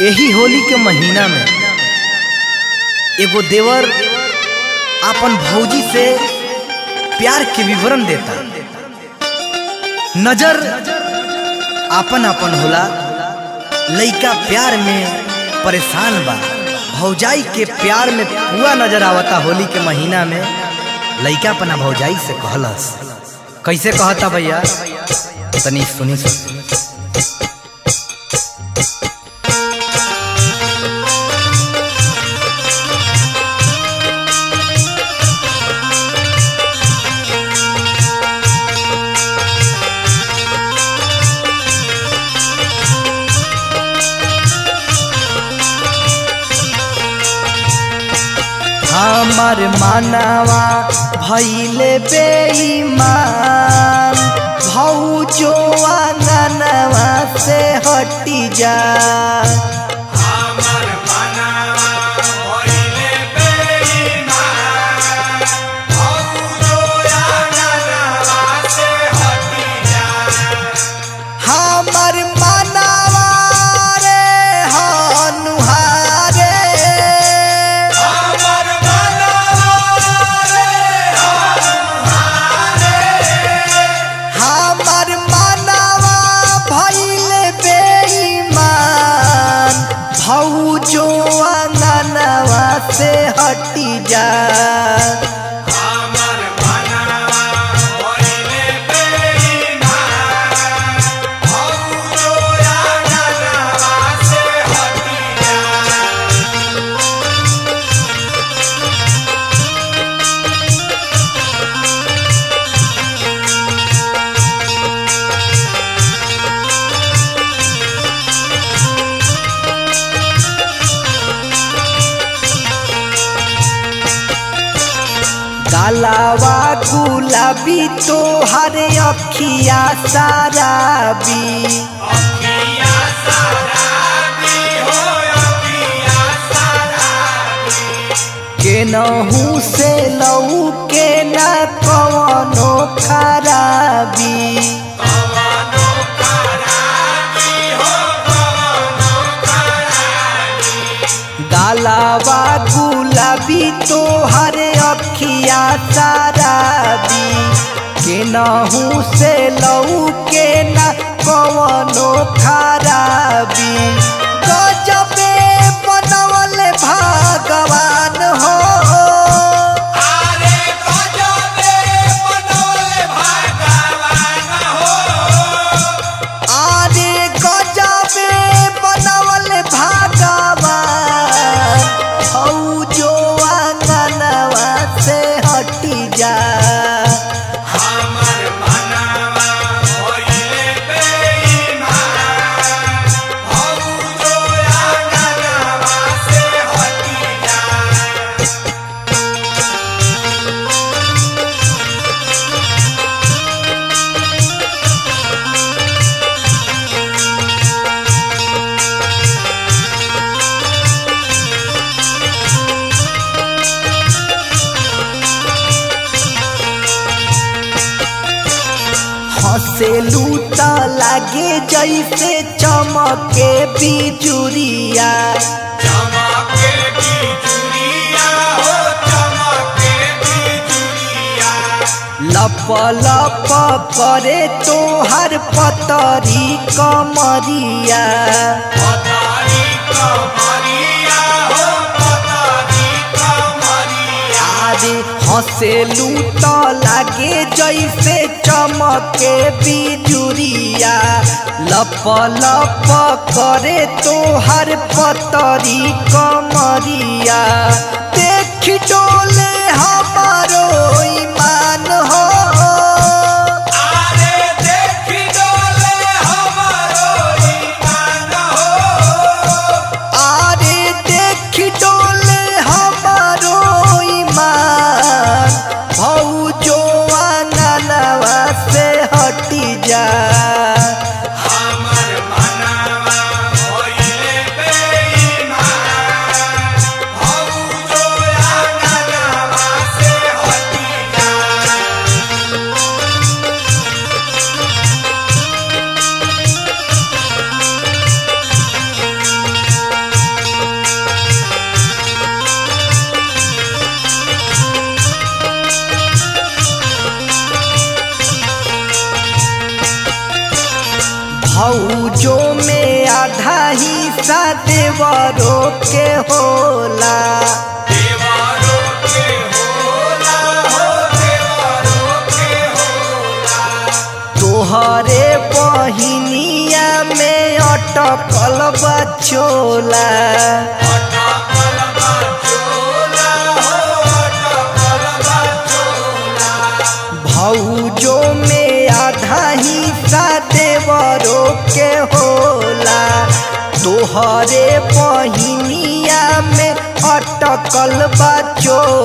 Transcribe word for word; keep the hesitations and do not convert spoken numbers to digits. यही होली के महीना में एगो देवर अपन भौजी से प्यार के विवरण देता। नजर अपन अपन होला, लइका प्यार में परेशान बा। भौजाई के प्यार में पूरा नजर आवता। होली के महीना में लइका अपना भौजाई से कहलस। कैसे कहता भैया तनी सुनी सुनी। हमार मानवा भइले बेईमान, भौजोवा ननवा से हटी जा। हमार मानवा भइले बेईमान, भौजोवा ननवा से हटी जा। हमार मानवा रे हनुहारे, से हटी जा। हमार मानवा भइले बेईमान, भौजोवा ननवा से हटी जा। कालावा गुलाबी तोहर अखिया शराबी, अखिया शराबी हो अखिया शराबी। केनहू से लऊ के न कवनो खराबी, कवनो खराबी हो कवनो खराबी। कालावा गुलाबी तोहर अखिया शराबी, केनहू से लऊ के न कवनो खराबी। गजबे बनवल भगवान हो, अरे गजबे बनवल भगवान हो, अरे गजबे बनवल भगवान। भौजोवा ननवा से हटी जा। हमार मानवा भइले बेईमान, भौजोवा ननवा से हटी जा। हँसेलू त लागे जैसे चमके बिजुरिया, चमके बिजुरिया हो चमके बिजुरिया। लप लप परे तोहर पतरी कमरिया, पतरी कमरिया हो पतरी कमरिया। आरे हँसेलू त लागे जैसे चमके बिजुरिया, लप लप करे तोहर पतरी कमरिया। देख डोले हमारो ईमान हो, अरे देख डोले हमारो ईमान हो, अरे देख डोले हमारो ईमान। भौजोवा ननवा से हटी जा। हमार मानवा भइले बेईमान, भौजोवा देवरों के होला, तोहरे पहिनिया में अटकल बा झोला, भौजों में आधा हिस्सा देवरों के होला, तोहरे पहिनिया में अटकल बा झोला।